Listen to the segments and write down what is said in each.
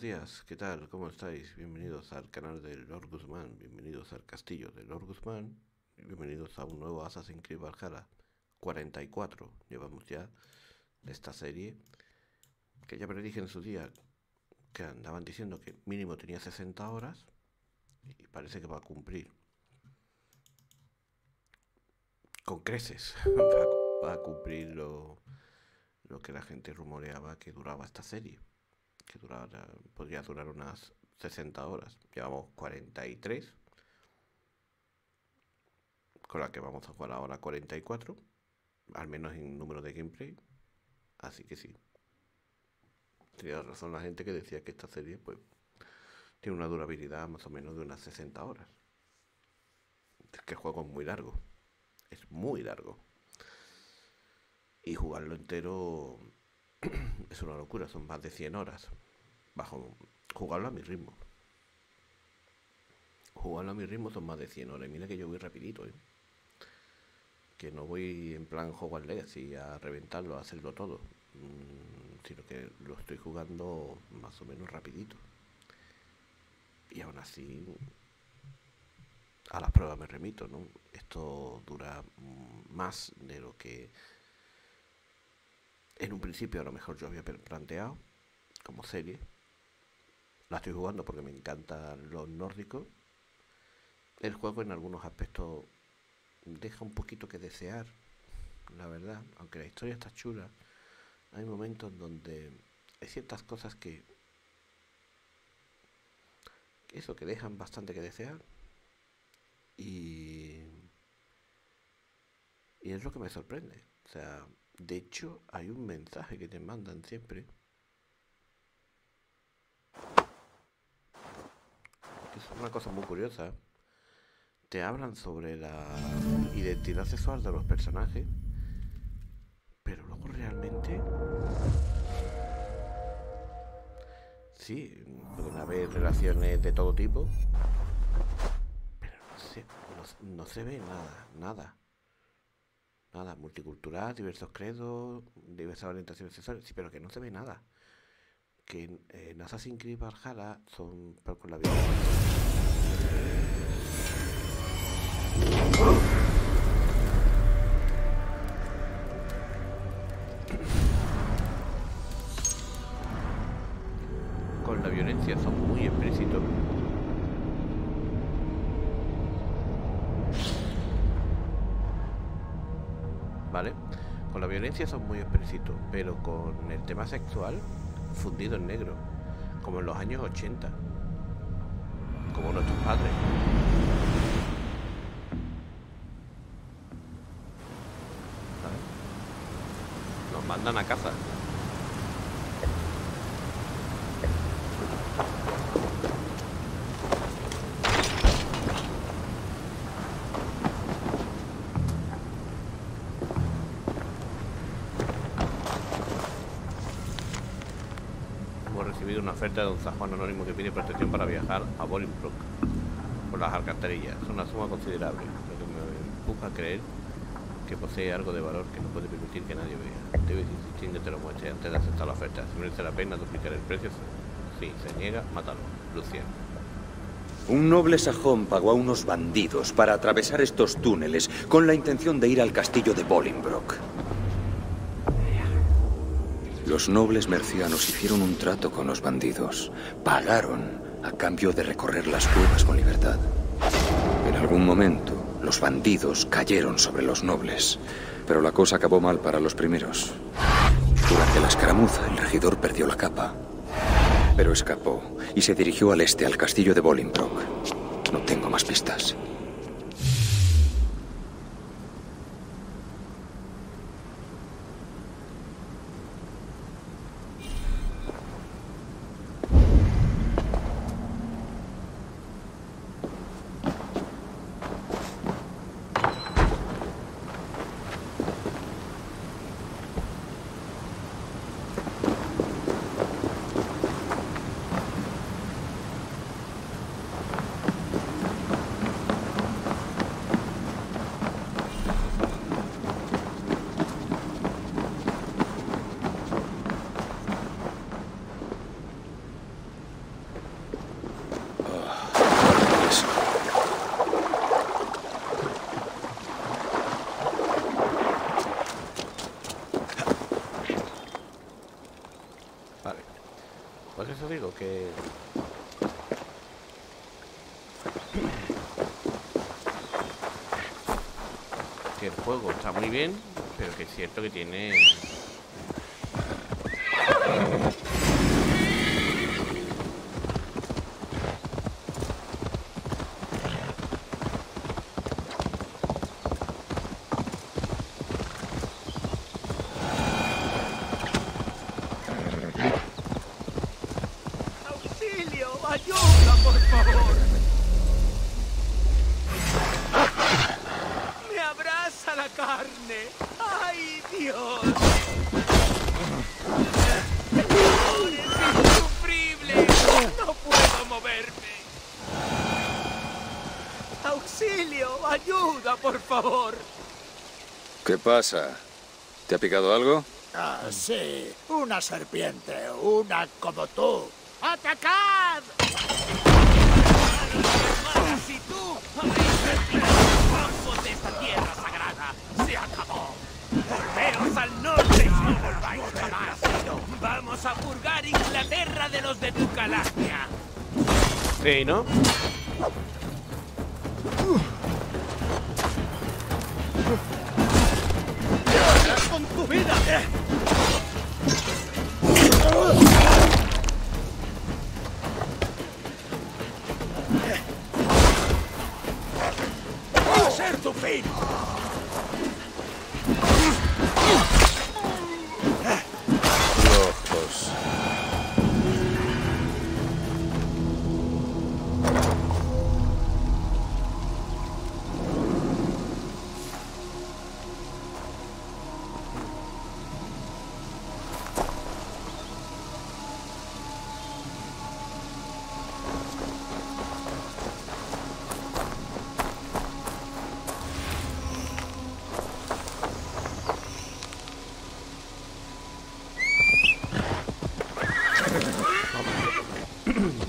buenos días, ¿qué tal? ¿Cómo estáis? Bienvenidos al canal de Lord Guzmán, bienvenidos al castillo de Lord Guzmán, bienvenidos a un nuevo Assassin's Creed Valhalla 44, llevamos ya de esta serie, que ya predije en su día, que andaban diciendo que mínimo tenía 60 horas, y parece que va a cumplir, con creces, va a cumplir lo que la gente rumoreaba que duraba esta serie, que podría durar unas 60 horas. Llevamos 43, con la que vamos a jugar ahora 44, al menos en número de gameplay, así que sí. Tenía razón la gente que decía que esta serie pues tiene una durabilidad más o menos de unas 60 horas. Es que el juego es muy largo, es muy largo. Y jugarlo entero es una locura, son más de 100 horas. Jugarlo a mi ritmo. Jugarlo a mi ritmo son más de 100 horas. Mira que yo voy rapidito, ¿eh? Que no voy en plan Hogwarts Legacy a reventarlo, a hacerlo todo. Sino que lo estoy jugando más o menos rapidito. Y aún así, a las pruebas me remito, ¿no? Esto dura más de lo que en un principio a lo mejor yo había planteado como serie. La estoy jugando porque me encantan los nórdicos. El juego en algunos aspectos deja un poquito que desear, la verdad, aunque la historia está chula. Hay momentos donde hay ciertas cosas que eso, que dejan bastante que desear, y es lo que me sorprende. O sea, de hecho, hay un mensaje que te mandan siempre. Es una cosa muy curiosa. Te hablan sobre la identidad sexual de los personajes, pero luego realmente... Sí, pueden haber relaciones de todo tipo, pero no se ve nada. Nada, multicultural, diversos credos, diversas orientaciones sexuales, sí, pero que no se ve nada. Que en Assassin's Creed Valhalla son con la vida. Con la violencia son muy explícitos. ¿Vale? Con la violencia son muy explícitos, pero con el tema sexual fundido en negro, como en los años 80, como nuestros padres. ¿Vale? Nos mandan a casa. Una oferta de un sajón anónimo que pide protección para viajar a Bolingbroke por las alcantarillas. Es una suma considerable, lo que me empuja a creer que posee algo de valor que no puede permitir que nadie vea. Debes insistir en que te lo muestre antes de aceptar la oferta. Si merece la pena duplicar el precio, si se niega, mátalo. Lucien. Un noble sajón pagó a unos bandidos para atravesar estos túneles con la intención de ir al castillo de Bolingbroke. Los nobles mercianos hicieron un trato con los bandidos. Pagaron a cambio de recorrer las cuevas con libertad. En algún momento, los bandidos cayeron sobre los nobles, pero la cosa acabó mal para los primeros. Durante la escaramuza, el regidor perdió la capa, pero escapó y se dirigió al este, al castillo de Bolingbroke. No tengo más pistas. que... que el juego está muy bien, pero que es cierto que tiene... ¿Qué pasa? ¿Te ha picado algo? Ah, sí. Una serpiente. Una como tú. ¡Atacad! Si tú habéis respirado el polvo de esta tierra sagrada, se acabó. Volveos al norte y no volváis jamás. Vamos a purgar Inglaterra de los de tu galaxia. Sí, ¿no?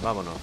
Vámonos.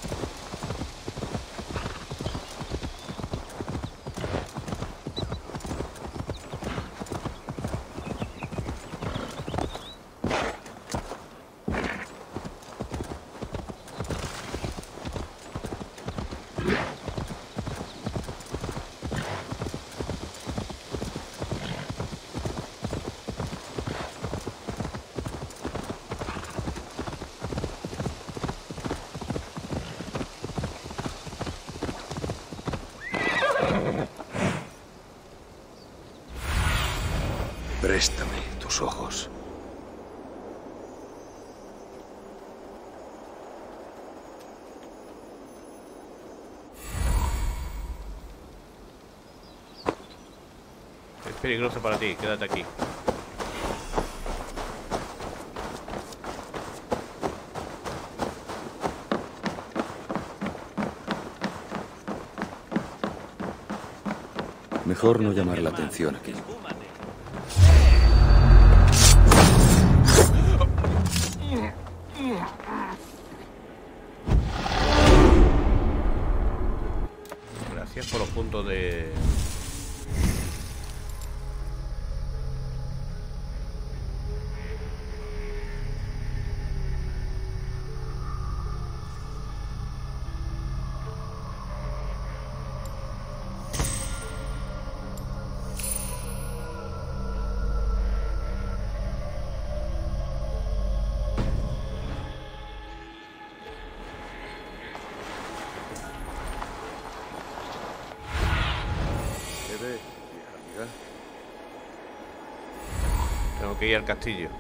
Préstame tus ojos. Es peligroso para ti, quédate aquí. Mejor no llamar la atención aquí. Que ir al castillo.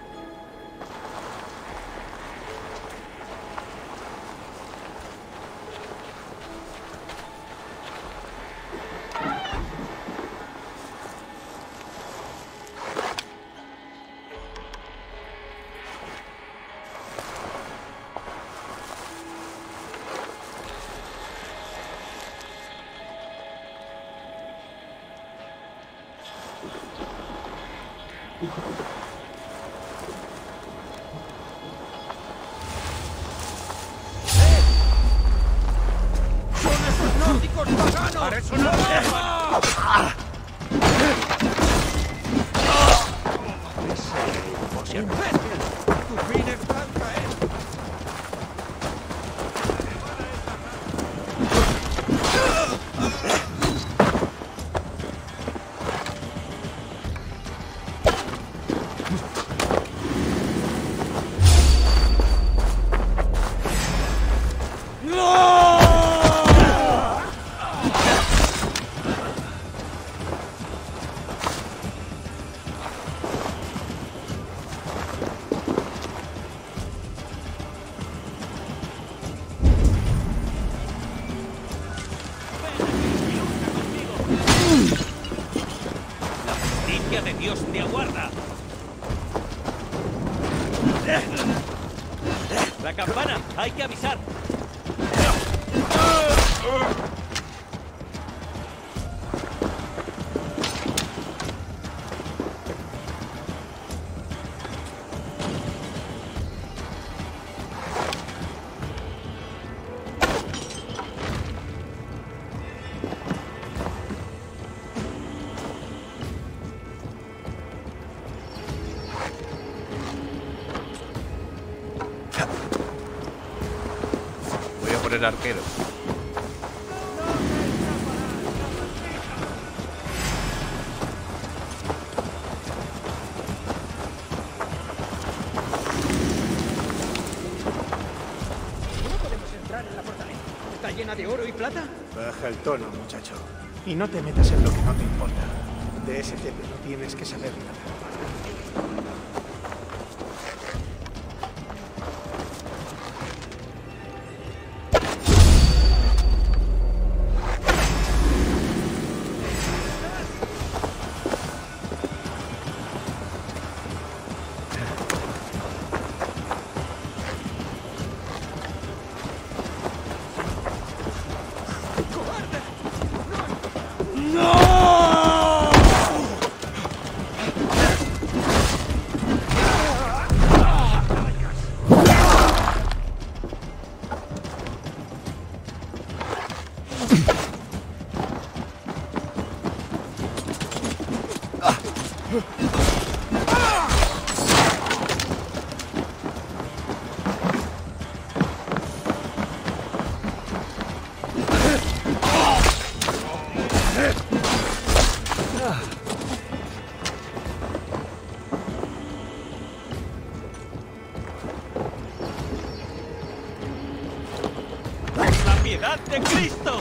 La justicia de Dios te aguarda. La campana, hay que avisar. Arquero. ¿Cómo podemos entrar en la fortaleza? ¿Está llena de oro y plata? Baja el tono, muchacho. Y no te metas en lo que no te importa. De ese tema no tienes que saber nada. ¡De Cristo!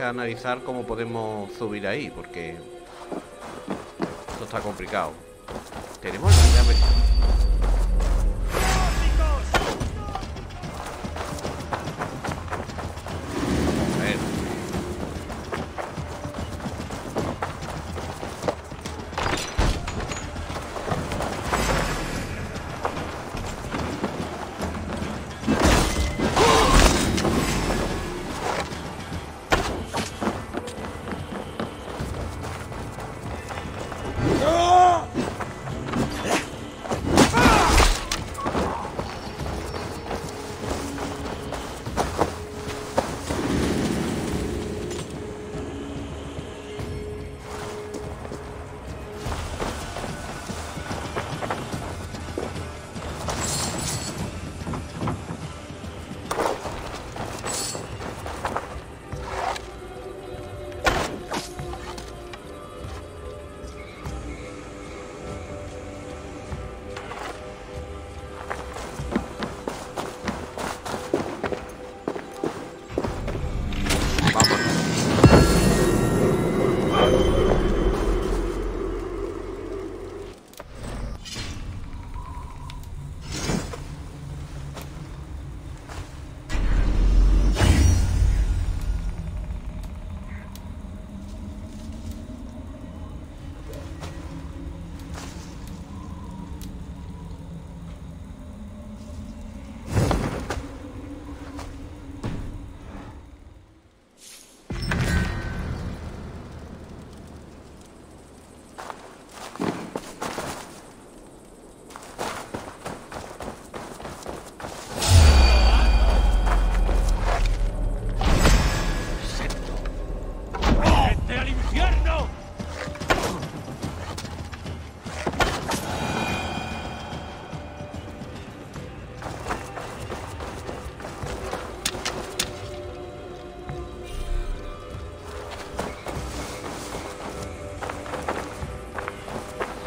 Analizar cómo podemos subir ahí, porque esto está complicado. Tenemos la llave.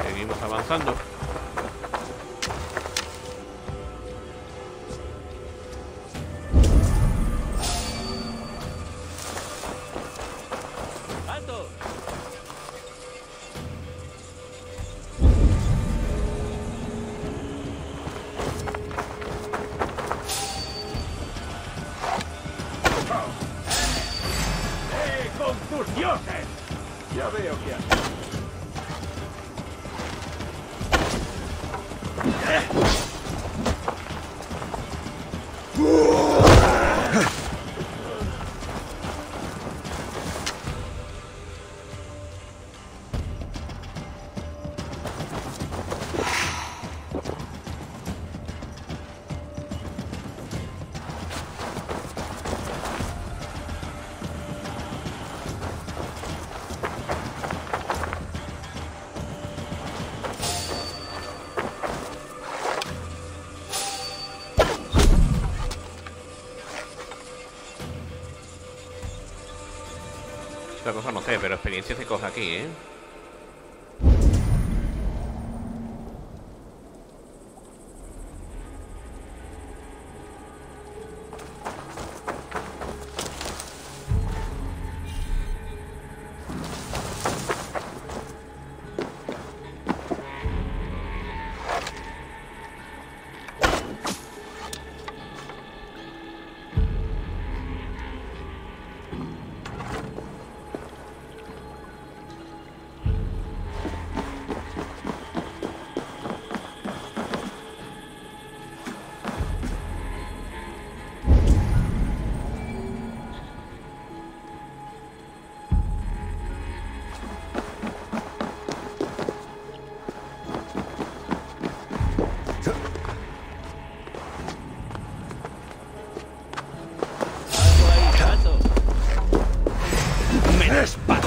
A ver. Avanzando. ¡Alto! ¡Con tus dioses! Ya veo que haces. Otra cosa no sé, pero experiencia se coge aquí, ¿eh? ¡Espada!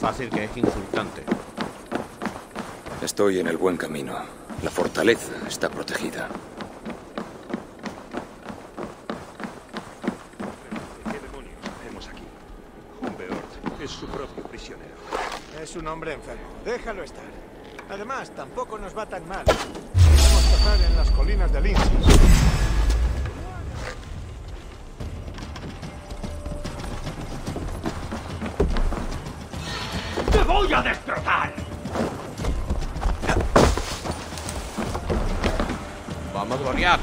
Fácil que es insultante. Estoy en el buen camino. La fortaleza está protegida. ¿Qué demonios tenemos aquí? Humbeort es su propio prisionero. Es un hombre enfermo. Déjalo estar. Además, tampoco nos va tan mal. Podemos cazar en las colinas de Lindsey. ¡Voy a destrozar! ¡Vamos, Goliat!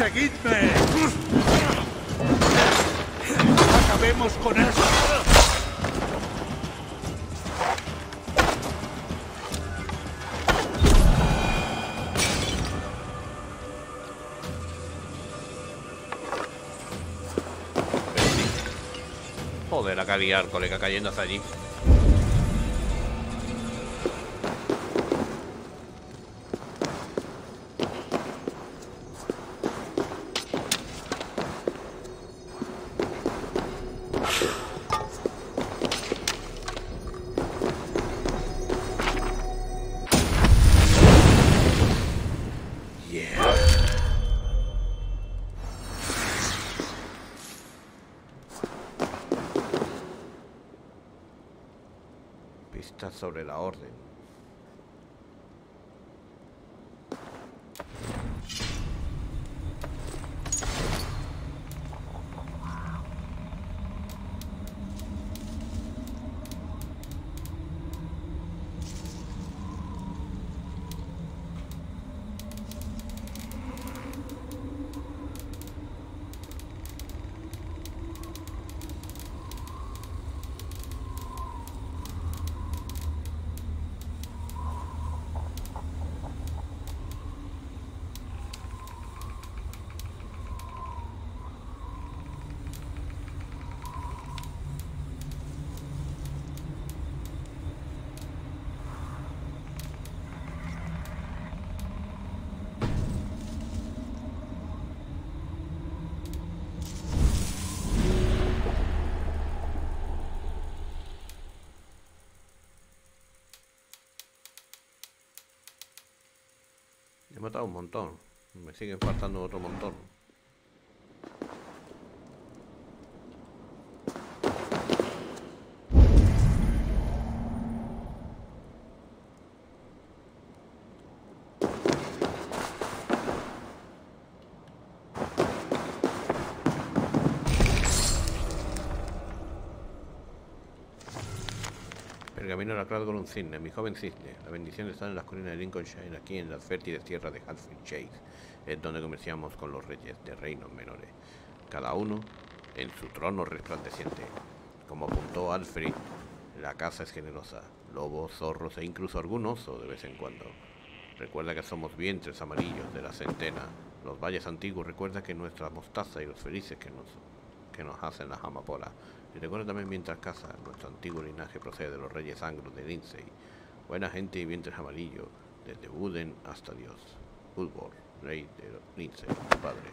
¡Seguidme! ¡Acabemos con eso! Joder, acá había el colega cayendo hasta allí. Sobre la orden. He matado un montón, me siguen faltando otro montón. Pero camino era claro con un cisne, mi joven cisne. La bendición está en las colinas de Lincolnshire, aquí en las fértiles tierras de Alfred Chase, es donde comerciamos con los reyes de reinos menores, cada uno en su trono resplandeciente. Como apuntó Alfred, la caza es generosa, lobos, zorros e incluso algún oso de vez en cuando. Recuerda que somos vientres amarillos de la centena, los valles antiguos, recuerda que nuestra mostaza y los felices que nos hacen las amapolas. Y recuerda también mientras caza, nuestro antiguo linaje procede de los reyes anglos de Lindsey, buena gente y vientres amarillos, desde Wooden hasta Dios. Utbor, rey de Lindsey, tu padre.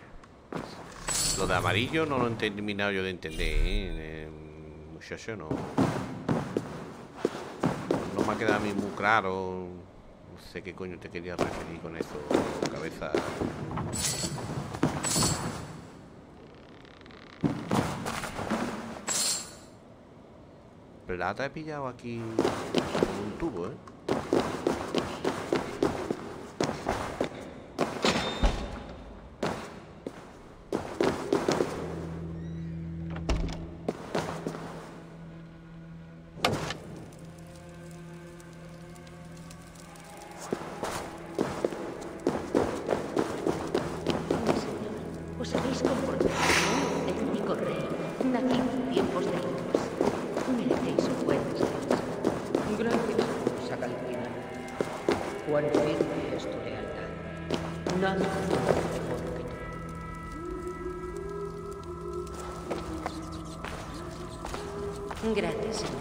Lo de amarillo no lo he terminado yo de entender, muchacho, no me ha quedado a mí muy claro. No sé qué coño te quería referir con eso, cabeza. Plata he pillado aquí con un tubo, ¿eh? Gracias, señor.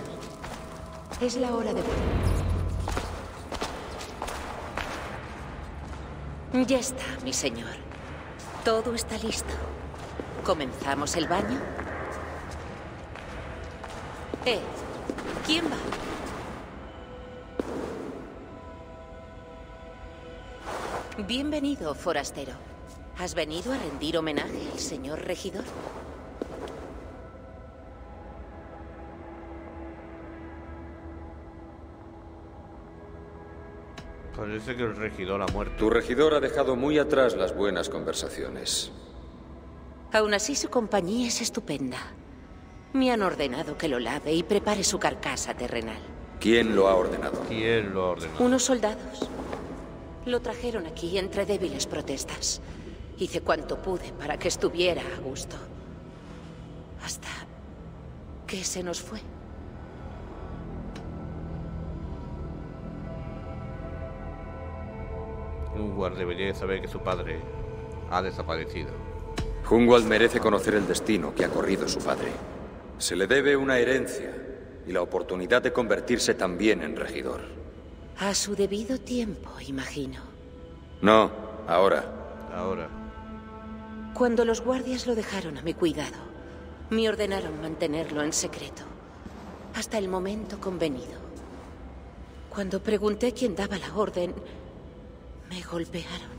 Es la hora de volver. Ya está, mi señor. Todo está listo. ¿Comenzamos el baño? ¿Quién va? Bienvenido, forastero. ¿Has venido a rendir homenaje al señor regidor? Parece que el regidor ha muerto. Tu regidor ha dejado muy atrás las buenas conversaciones. Aún así, su compañía es estupenda. Me han ordenado que lo lave y prepare su carcasa terrenal. ¿Quién lo ha ordenado? ¿Quién lo ha ordenado? Unos soldados. Lo trajeron aquí entre débiles protestas. Hice cuanto pude para que estuviera a gusto. Hasta que se nos fue. Hunwald debería saber que su padre ha desaparecido. Hunwald merece conocer el destino que ha corrido su padre. Se le debe una herencia y la oportunidad de convertirse también en regidor. A su debido tiempo, imagino. No, ahora. Ahora. Cuando los guardias lo dejaron a mi cuidado, me ordenaron mantenerlo en secreto, hasta el momento convenido. Cuando pregunté quién daba la orden, me golpearon.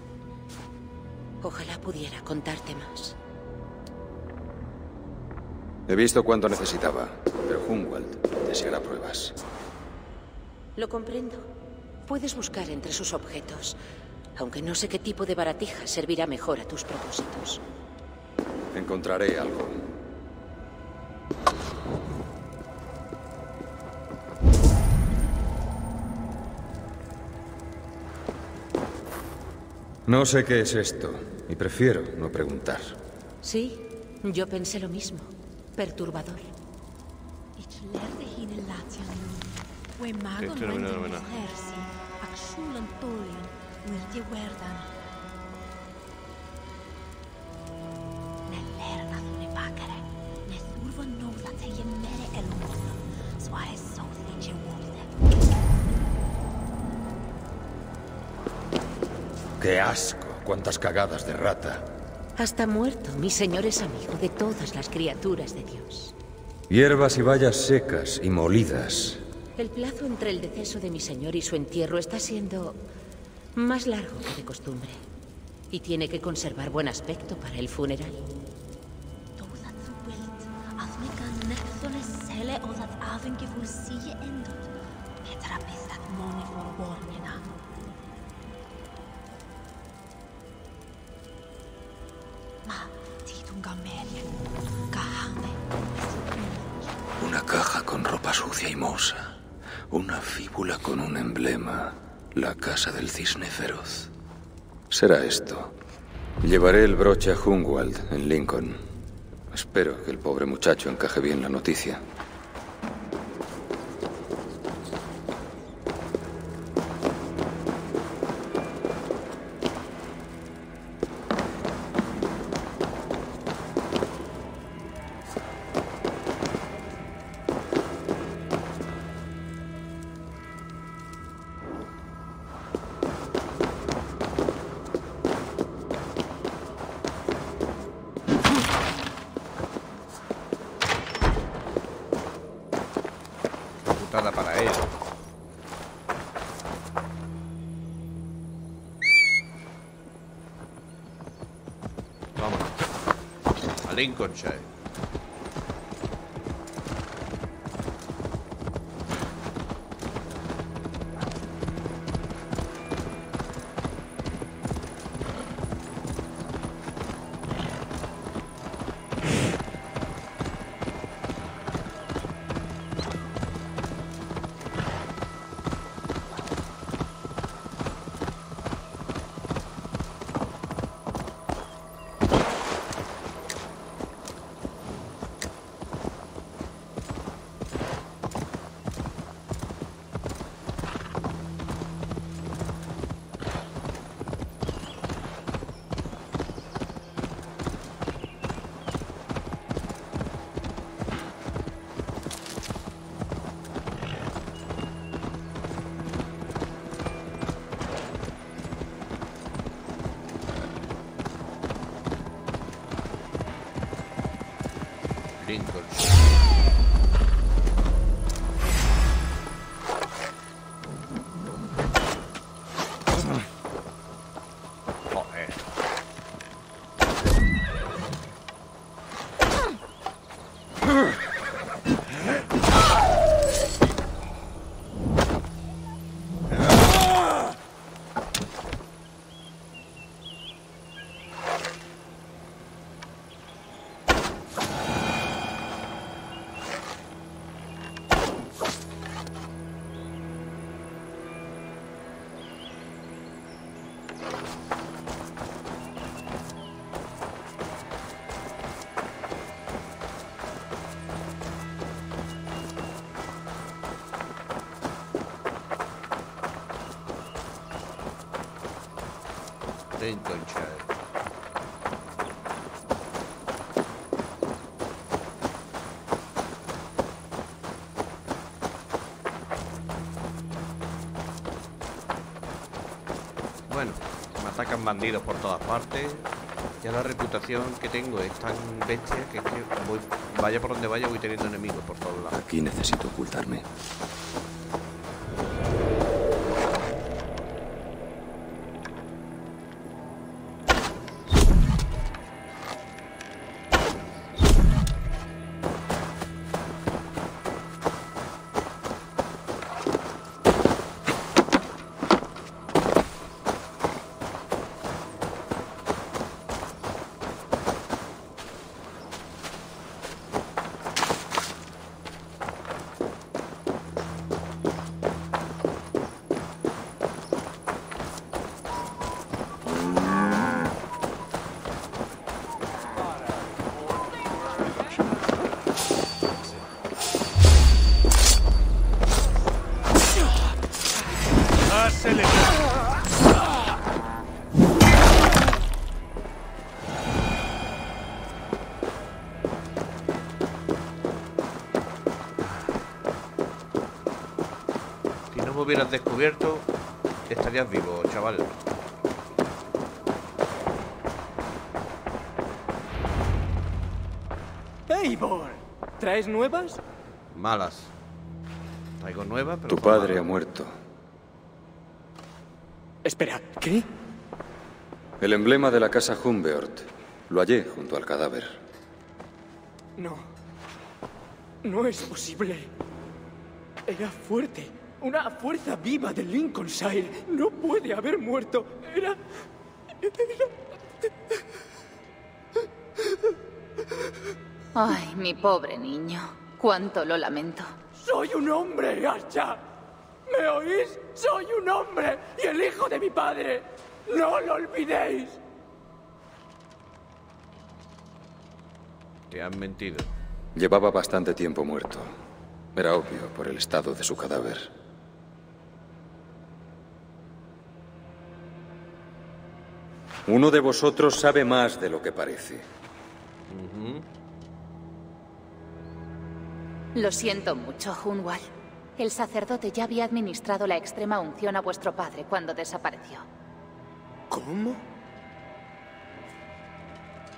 Ojalá pudiera contarte más. He visto cuánto necesitaba, pero Hunwald deseará pruebas. Lo comprendo. Puedes buscar entre sus objetos, aunque no sé qué tipo de baratija servirá mejor a tus propósitos. Encontraré algo. No sé qué es esto, y prefiero no preguntar. Sí, yo pensé lo mismo. Perturbador. ¡Qué asco! ¡Cuántas cagadas de rata! Hasta muerto, mi señor es amigo de todas las criaturas de Dios. Hierbas y bayas secas y molidas. El plazo entre el deceso de mi señor y su entierro está siendo más largo que de costumbre. Y tiene que conservar buen aspecto para el funeral. Una caja con ropa sucia y mohosa. Una fíbula con un emblema. La casa del cisne feroz. Será esto. Llevaré el broche a Hunwald, en Lincoln. Espero que el pobre muchacho encaje bien la noticia. Lincolnshire. Lincolnshire. Bueno, me atacan bandidos por todas partes. Ya la reputación que tengo es tan bestia que, vaya por donde vaya voy teniendo enemigos por todos lados. Aquí necesito ocultarme. Si hubieras descubierto, estarías vivo, chaval. Eivor, ¿traes nuevas? Malas. Traigo nuevas, pero... Tu padre ha muerto. Espera, ¿qué? El emblema de la casa Humbeort. Lo hallé junto al cadáver. No. No es posible. Era fuerte. Una fuerza viva de Lincolnshire. No puede haber muerto. Ay, mi pobre niño. Cuánto lo lamento. ¡Soy un hombre, Asha! ¿Me oís? Soy un hombre y el hijo de mi padre. ¡No lo olvidéis! Te han mentido. Llevaba bastante tiempo muerto. Era obvio por el estado de su cadáver. Uno de vosotros sabe más de lo que parece. Lo siento mucho, Hunwald. El sacerdote ya había administrado la extrema unción a vuestro padre cuando desapareció. ¿Cómo?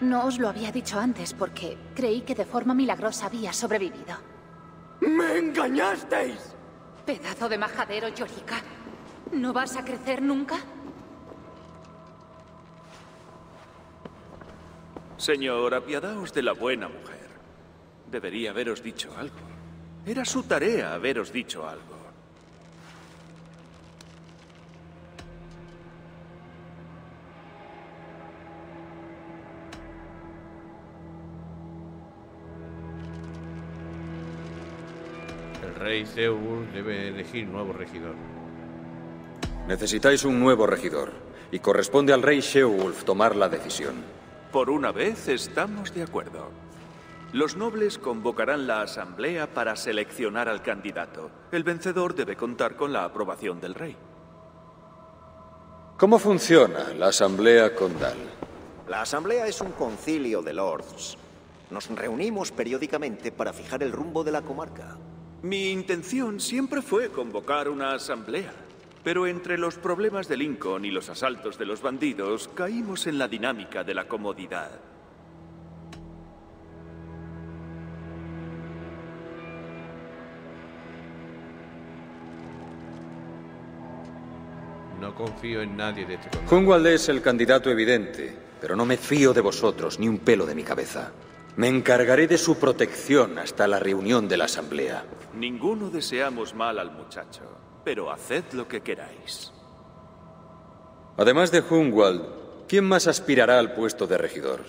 No os lo había dicho antes porque creí que de forma milagrosa había sobrevivido. ¡Me engañasteis! Pedazo de majadero, Yorica. ¿No vas a crecer nunca? Señor, apiadaos de la buena mujer. Debería haberos dicho algo. Era su tarea haberos dicho algo. El rey Zeus debe elegir nuevo regidor. Necesitáis un nuevo regidor, y corresponde al rey Shewulf tomar la decisión. Por una vez estamos de acuerdo. Los nobles convocarán la asamblea para seleccionar al candidato. El vencedor debe contar con la aprobación del rey. ¿Cómo funciona la asamblea condal? La asamblea es un concilio de lords. Nos reunimos periódicamente para fijar el rumbo de la comarca. Mi intención siempre fue convocar una asamblea, pero entre los problemas de Lincoln y los asaltos de los bandidos, caímos en la dinámica de la comodidad. No confío en nadie de este condado. Hunwald es el candidato evidente, pero no me fío de vosotros ni un pelo de mi cabeza. Me encargaré de su protección hasta la reunión de la asamblea. Ninguno deseamos mal al muchacho, pero haced lo que queráis. Además de Hunwald, ¿quién más aspirará al puesto de regidor?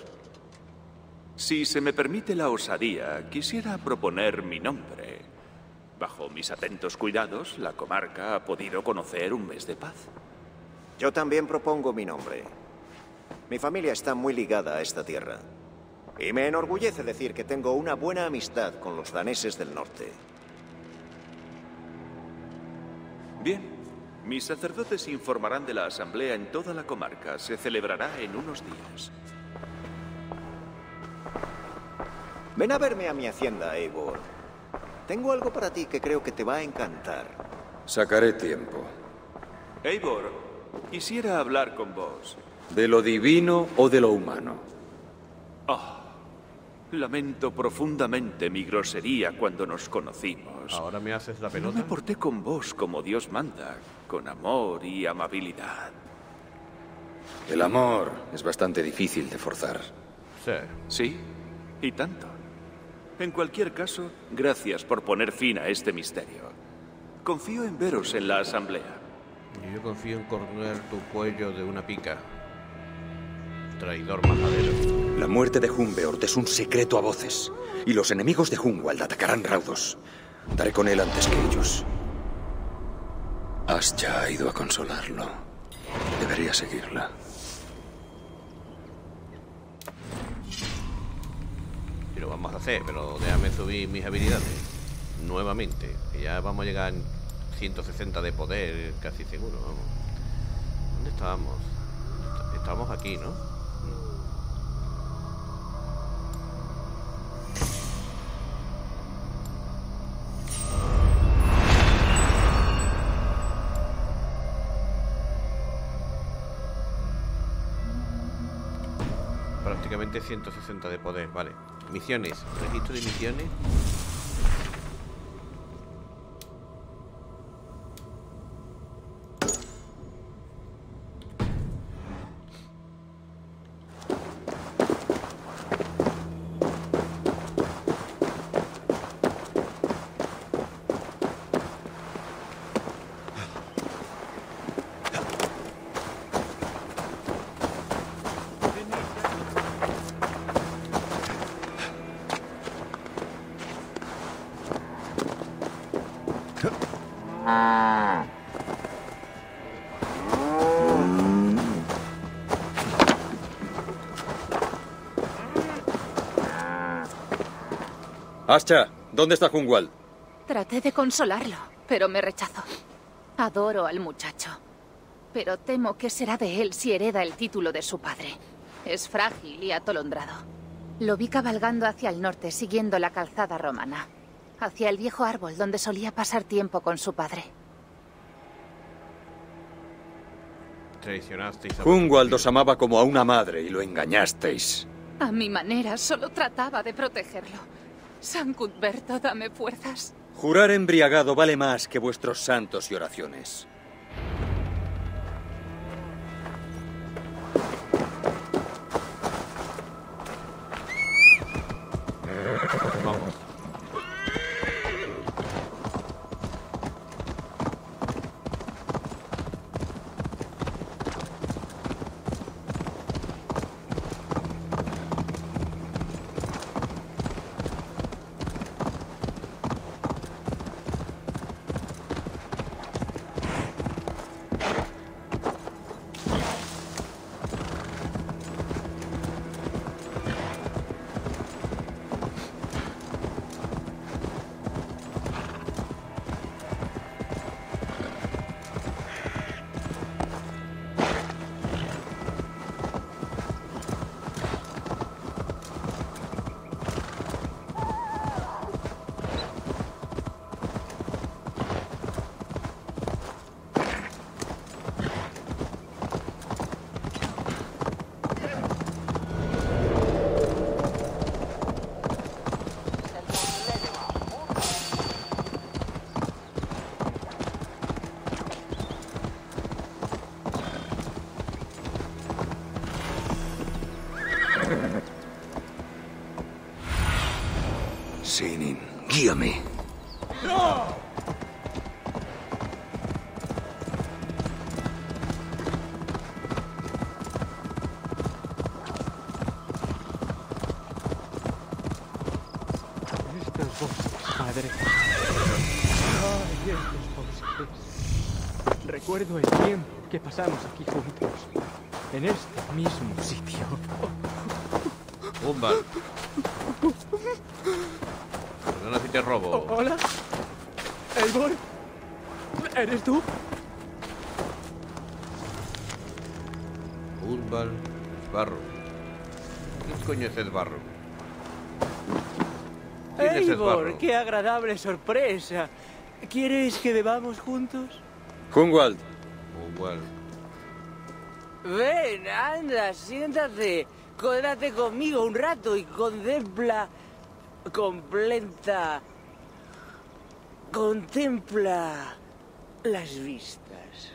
Si se me permite la osadía, quisiera proponer mi nombre. Bajo mis atentos cuidados, la comarca ha podido conocer un mes de paz. Yo también propongo mi nombre. Mi familia está muy ligada a esta tierra. Y me enorgullece decir que tengo una buena amistad con los daneses del norte. Bien. Mis sacerdotes informarán de la asamblea en toda la comarca. Se celebrará en unos días. Ven a verme a mi hacienda, Eivor. Tengo algo para ti que creo que te va a encantar. Sacaré tiempo. Eivor, quisiera hablar con vos. ¿De lo divino o de lo humano? Oh, lamento profundamente mi grosería cuando nos conocimos. ¿Ahora me haces la pelota? No me porté con vos como Dios manda, con amor y amabilidad. El amor es bastante difícil de forzar. Sí. Sí, y tanto. En cualquier caso, gracias por poner fin a este misterio. Confío en veros en la asamblea. Yo confío en cortar tu cuello de una pica. Traidor majadero. La muerte de Humbeort es un secreto a voces. Y los enemigos de Hunwald atacarán raudos. Daré con él antes que ellos. Ascha ha ido a consolarlo. Debería seguirla. Lo vamos a hacer, pero déjame subir mis habilidades nuevamente, que ya vamos a llegar en 160 de poder, casi seguro, vamos. ¿Dónde estábamos? Estamos aquí, ¿no? Prácticamente 160 de poder, vale. Misiones, registro de misiones. Ascha, ¿dónde está Hunwald? Traté de consolarlo, pero me rechazó. Adoro al muchacho, pero temo que será de él si hereda el título de su padre. Es frágil y atolondrado. Lo vi cabalgando hacia el norte, siguiendo la calzada romana, hacia el viejo árbol donde solía pasar tiempo con su padre. Traicionasteis a Hunwald, os amaba como a una madre y lo engañasteis. A mi manera, solo trataba de protegerlo. San Cuthberto, dame fuerzas. Jurar embriagado vale más que vuestros santos y oraciones. Vamos. Guíame. ¡No! Estas voces, padre. Ay, estas voces. Recuerdo el tiempo que pasamos aquí juntos, en este mismo sitio. Humbeort. Perdona si te robo. ¿Hola? ¿Eifgar? ¿Eres tú? Hunwald, Barro. ¿Qué coño es el Barro? Eifgar, qué agradable sorpresa. ¿Quieres que bebamos juntos? Hunwald. Hunwald. Ven, anda, siéntate. Códrate conmigo un rato y contempla las vistas.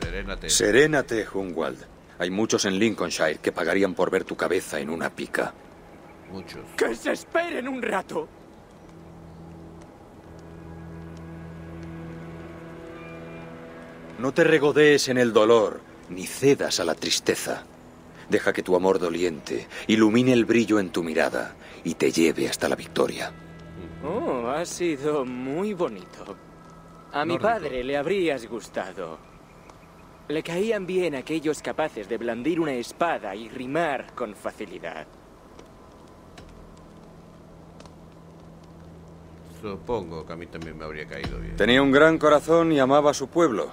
Serénate. Serénate, Hunwald. Hay muchos en Lincolnshire que pagarían por ver tu cabeza en una pica. Muchos. ¡Que se esperen un rato! No te regodees en el dolor, ni cedas a la tristeza. Deja que tu amor doliente ilumine el brillo en tu mirada y te lleve hasta la victoria. Oh, ha sido muy bonito. A mi padre le habrías gustado. Le caían bien aquellos capaces de blandir una espada y rimar con facilidad. Supongo que a mí también me habría caído bien. Tenía un gran corazón y amaba a su pueblo.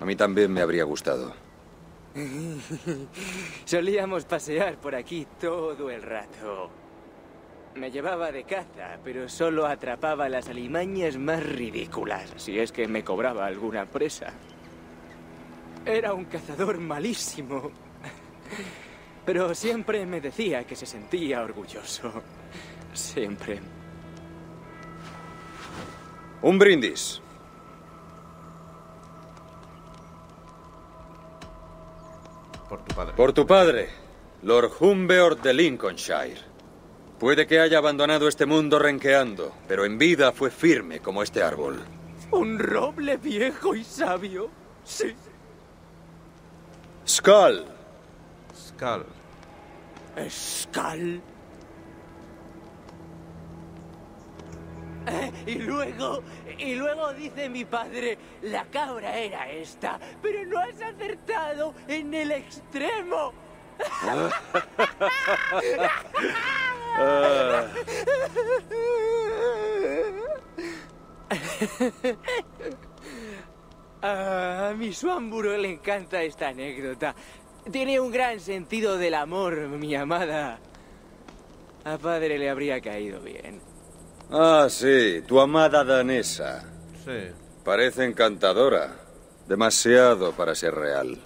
A mí también me habría gustado. Solíamos pasear por aquí todo el rato. Me llevaba de caza, pero solo atrapaba las alimañas más ridículas, si es que me cobraba alguna presa. Era un cazador malísimo, pero siempre me decía que se sentía orgulloso. Siempre. Un brindis. Por tu padre. Por tu padre, Lord Humbeort de Lincolnshire. Puede que haya abandonado este mundo renqueando, pero en vida fue firme como este árbol. Un roble viejo y sabio, sí. Skull. Skull. Skull. Y luego dice mi padre, la cabra era esta, pero no has acertado en el extremo. A mi Suamburo le encanta esta anécdota. Tiene un gran sentido del amor, mi amada. A padre le habría caído bien. Ah, sí, tu amada danesa. Sí. Parece encantadora. Demasiado para ser real.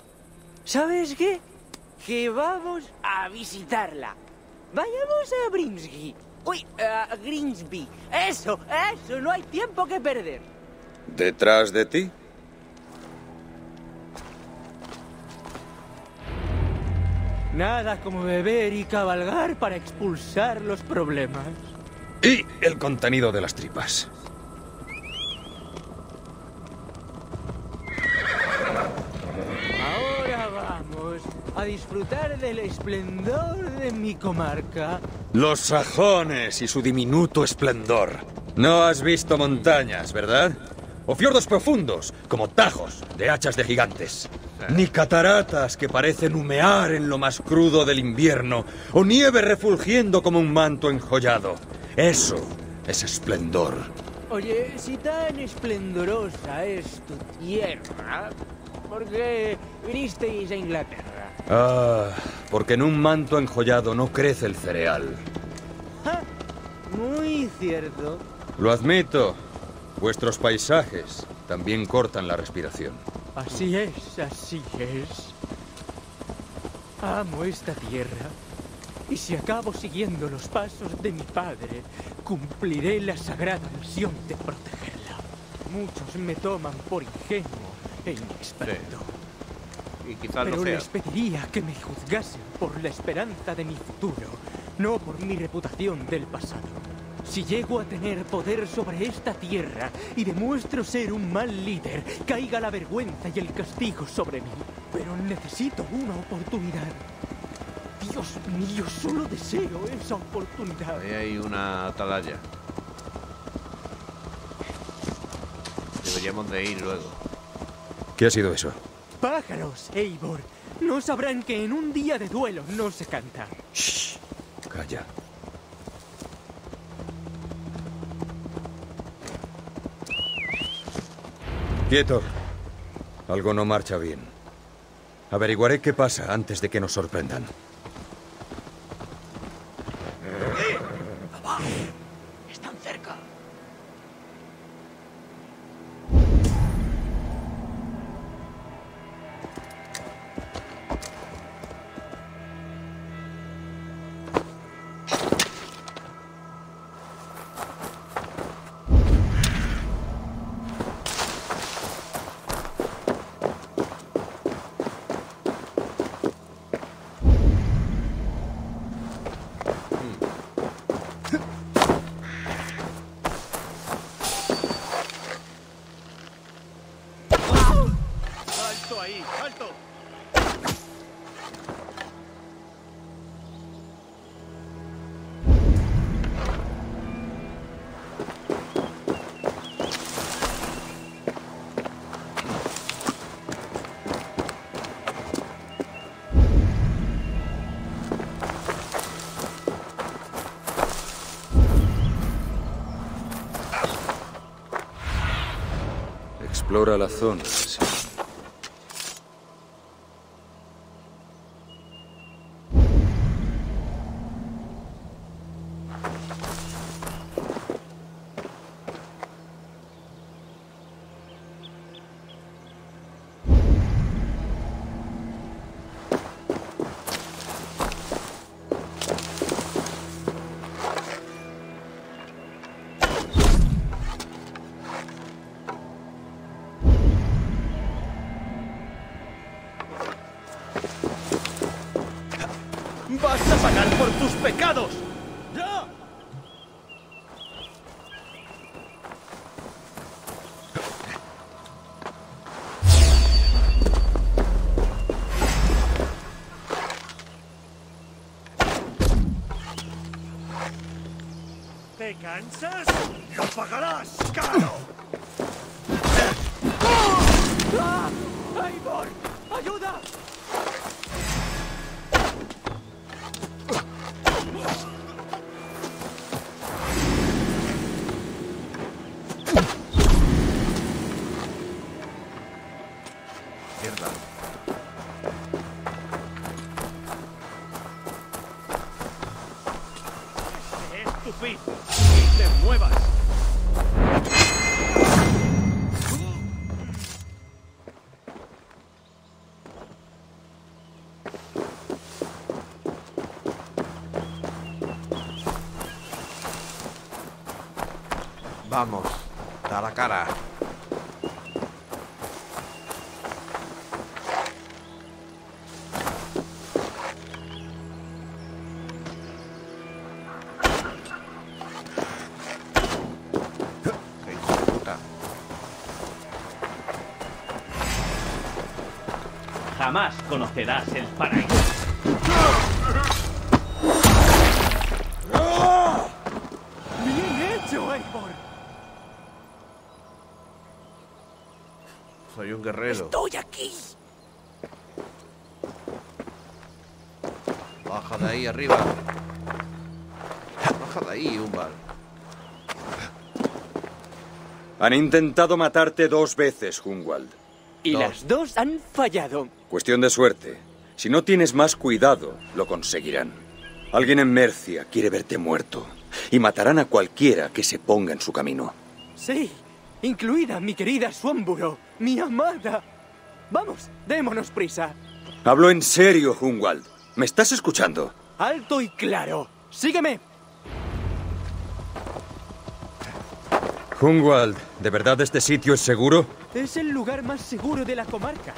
¿Sabes qué? Que vamos a visitarla. Vayamos a Grimsby. Uy, a Grimsby. Eso, no hay tiempo que perder. ¿Detrás de ti? Nada como beber y cabalgar para expulsar los problemas. Y el contenido de las tripas. Ahora vamos a disfrutar del esplendor de mi comarca. Los sajones y su diminuto esplendor. No has visto montañas, ¿verdad? O fiordos profundos, como tajos de hachas de gigantes. Ni cataratas que parecen humear en lo más crudo del invierno, o nieve refulgiendo como un manto enjollado. Eso es esplendor. Oye, si tan esplendorosa es tu tierra, ¿por qué vinisteis a Inglaterra? Ah, porque en un manto enjollado no crece el cereal. Ja, muy cierto. Lo admito. Vuestros paisajes también cortan la respiración. Así es, así es. Amo esta tierra. Y si acabo siguiendo los pasos de mi padre, cumpliré la sagrada misión de protegerla. Muchos me toman por ingenuo e inexperto. Sí. Y quizás pero lo sea. Les pediría que me juzgasen por la esperanza de mi futuro, no por mi reputación del pasado. Si llego a tener poder sobre esta tierra y demuestro ser un mal líder, caiga la vergüenza y el castigo sobre mí. Pero necesito una oportunidad. Dios mío, solo deseo esa oportunidad. Ahí hay una atalaya. Deberíamos de ir luego. ¿Qué ha sido eso? Pájaros, Eivor. No sabrán que en un día de duelo no se canta. Shh. Calla. ¡Quieto! Algo no marcha bien. Averiguaré qué pasa antes de que nos sorprendan. ¡Abajo! ¡Están cerca! Explora la zona. ¡Pecados! ¡Ya! ¿Te cansas? ¡Lo pagarás, caro! ¡Ah! ¡Eivor! ¡Ayuda! izquierda. Este es tu fin. ¡Y te muevas! Vamos, da la cara. Jamás conocerás el paraíso. ¡Bien hecho, Eifgar! Soy un guerrero. ¡Estoy aquí! Baja de ahí arriba. Baja de ahí, Humbeort. Han intentado matarte dos veces, Hunwald. Y las dos han fallado. Cuestión de suerte. Si no tienes más cuidado, lo conseguirán. Alguien en Mercia quiere verte muerto. Y matarán a cualquiera que se ponga en su camino. Sí, incluida mi querida Suamburo, mi amada. Vamos, démonos prisa. Hablo en serio, Hunwald. ¿Me estás escuchando? Alto y claro. Sígueme. Hunwald, ¿de verdad este sitio es seguro? Es el lugar más seguro de la comarca.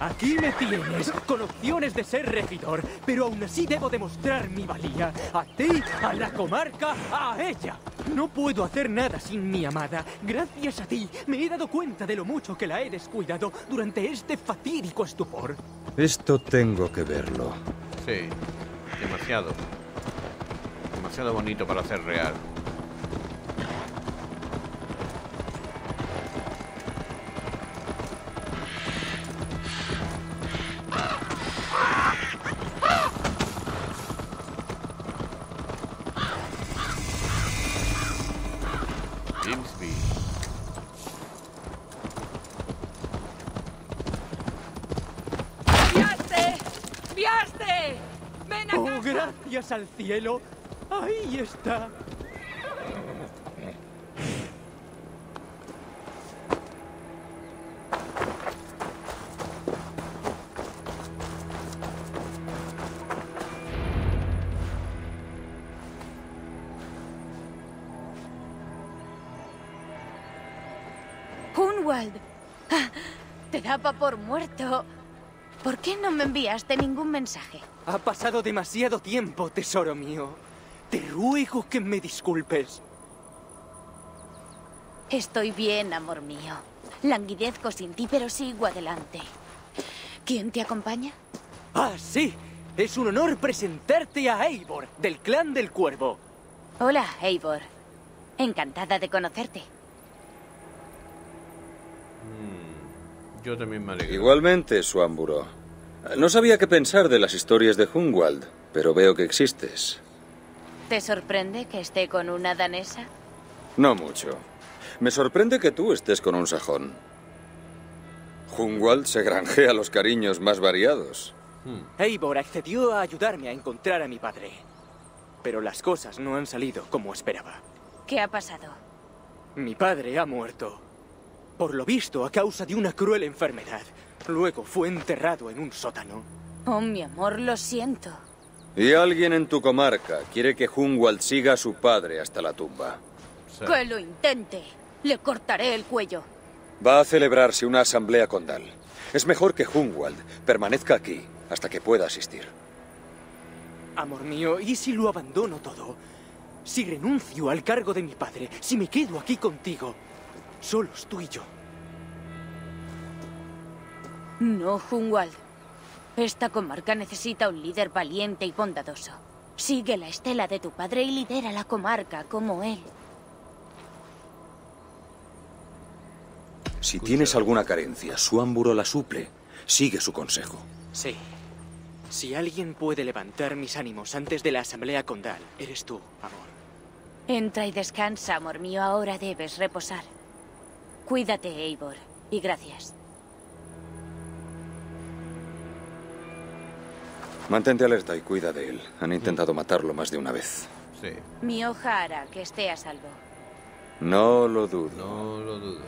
Aquí me tienes, con opciones de ser regidor, pero aún así debo demostrar mi valía. A ti, a la comarca, a ella. No puedo hacer nada sin mi amada. Gracias a ti, me he dado cuenta de lo mucho que la he descuidado durante este fatídico estupor. Esto tengo que verlo. Sí, demasiado. Demasiado bonito para ser real. Grimsby. ¡Viaste! ¡Viaste! ¡Ven acá! ¡Oh, gracias al cielo! ¡Ahí está! Te daba por muerto. ¿Por qué no me enviaste ningún mensaje? Ha pasado demasiado tiempo, tesoro mío. Te ruego que me disculpes. Estoy bien, amor mío. Languidezco sin ti, pero sigo adelante. ¿Quién te acompaña? Ah, sí. Es un honor presentarte a Eivor, del clan del Cuervo. Hola, Eivor. Encantada de conocerte. Yo también me alegro. Igualmente, Suamburo. No sabía qué pensar de las historias de Hunwald, pero veo que existes. ¿Te sorprende que esté con una danesa? No mucho. Me sorprende que tú estés con un sajón. Hunwald se granjea los cariños más variados. Eivor accedió a ayudarme a encontrar a mi padre. Pero las cosas no han salido como esperaba. ¿Qué ha pasado? Mi padre ha muerto. Por lo visto, a causa de una cruel enfermedad. Luego fue enterrado en un sótano. Oh, mi amor, lo siento. Y alguien en tu comarca quiere que Hunwald siga a su padre hasta la tumba. Sí. ¡Que lo intente! Le cortaré el cuello. Va a celebrarse una asamblea condal. Es mejor que Hunwald permanezca aquí hasta que pueda asistir. Amor mío, ¿y si lo abandono todo? Si renuncio al cargo de mi padre, si me quedo aquí contigo... Solos tú y yo. No, Hunwald. Esta comarca necesita un líder valiente y bondadoso. Sigue la estela de tu padre y lidera la comarca como él. Si tienes alguna carencia, Suamburo la suple. Sigue su consejo. Sí. Si alguien puede levantar mis ánimos antes de la asamblea condal, eres tú, amor. Entra y descansa, amor mío. Ahora debes reposar. Cuídate, Eivor, y gracias. Mantente alerta y cuida de él. Han intentado matarlo más de una vez. Sí. Mi hoja hará que esté a salvo. No lo dudo. No lo dudo.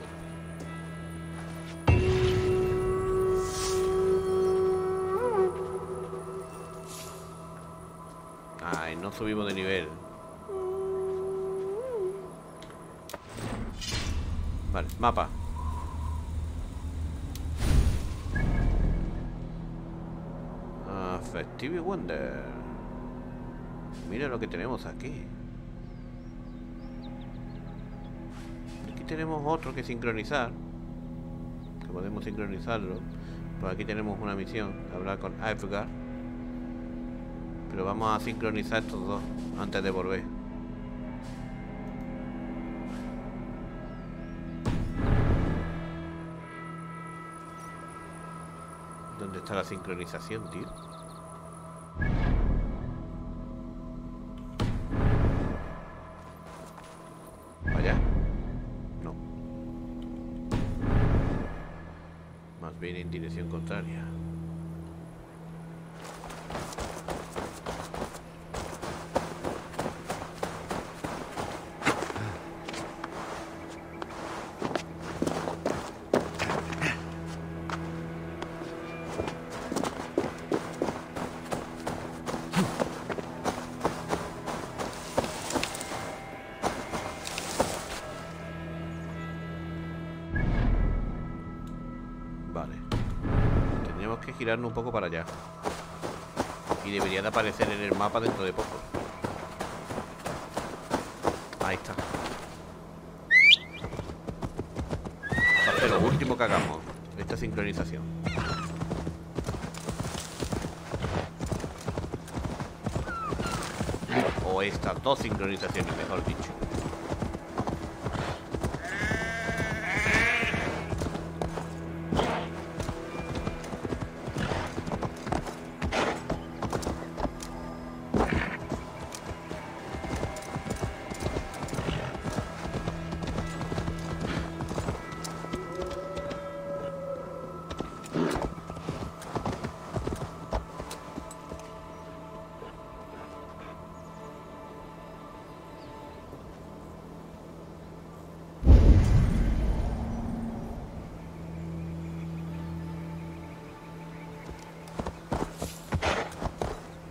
Ay, no subimos de nivel. Vale, mapa. Festive Wonder. Mira lo que tenemos aquí. Aquí tenemos otro que sincronizar. Que podemos sincronizarlo. Pues aquí tenemos una misión. Hablar con Eifgar. Pero vamos a sincronizar estos dos antes de volver. ¿Dónde está la sincronización, tío? ¿Allá? No. Más bien en dirección contraria. Girarnos un poco para allá y debería de aparecer en el mapa dentro de poco. Ahí está. Va a ser lo último que hagamos, esta sincronización. O estas dos sincronizaciones, mejor dicho.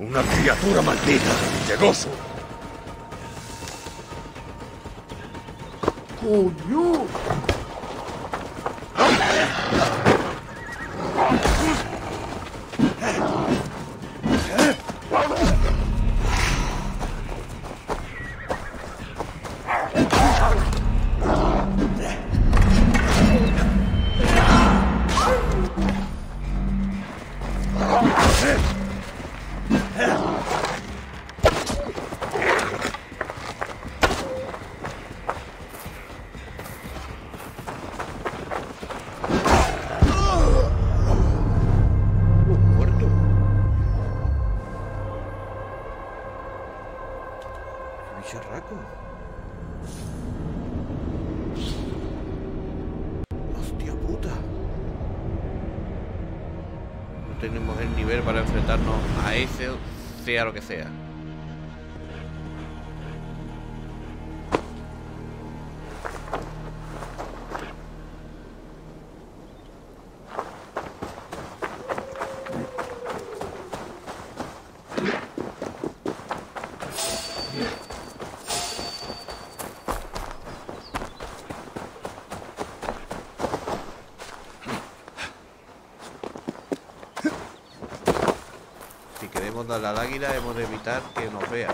¡Una criatura maldita! ¡Llegó su! ¡Coño! Tenemos el nivel para enfrentarnos a ese, sea lo que sea. La águila hemos de evitar que nos vea.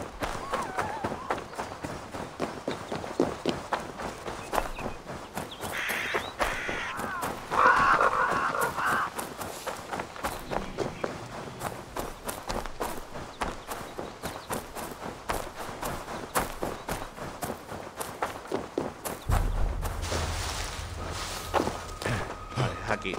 Vale, aquí.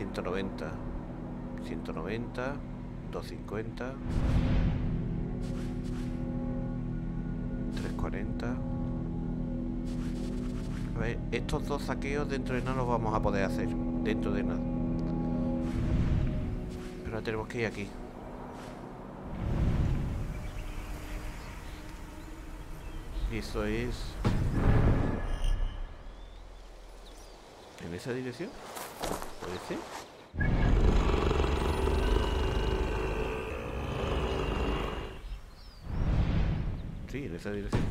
190, 190, 250, 340. A ver, estos dos saqueos dentro de nada los vamos a poder hacer. Dentro de nada. Pero ahora tenemos que ir aquí. Y eso es... ¿en esa dirección? ¿Puede ser? Sí, en esa dirección.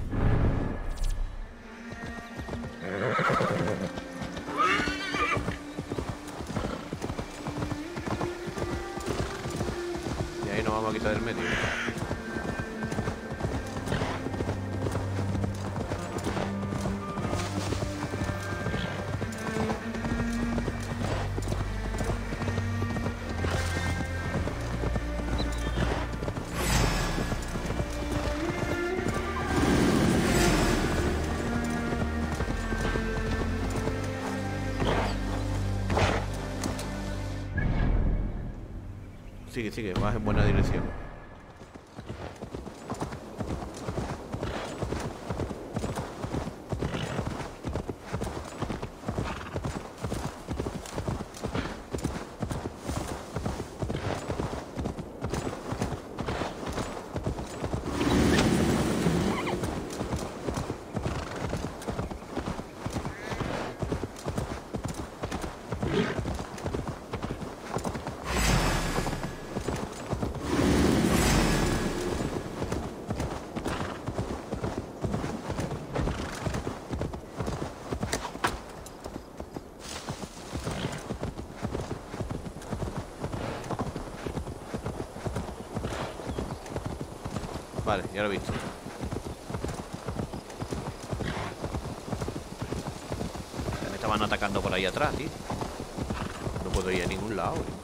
Y ahí nos vamos a quitar del medio. Sigue, sigue, vas en buena dirección. Vale, ya lo he visto. Ya me estaban atacando por ahí atrás, tío. No puedo ir a ningún lado, tío.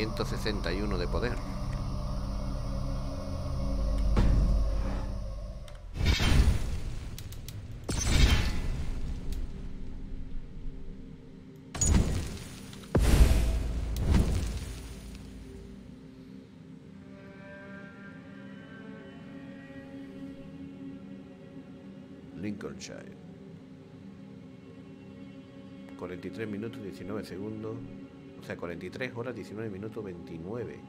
...161 de poder. Lincolnshire. 43 minutos, 19 segundos... O sea, 43 horas, 19 minutos, 29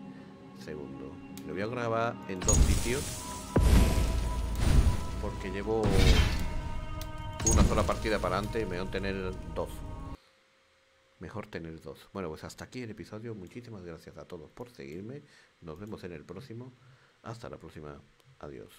segundos. Lo voy a grabar en dos sitios. Porque llevo una sola partida para antes y mejor tener dos. Mejor tener dos. Bueno, pues hasta aquí el episodio. Muchísimas gracias a todos por seguirme. Nos vemos en el próximo. Hasta la próxima. Adiós.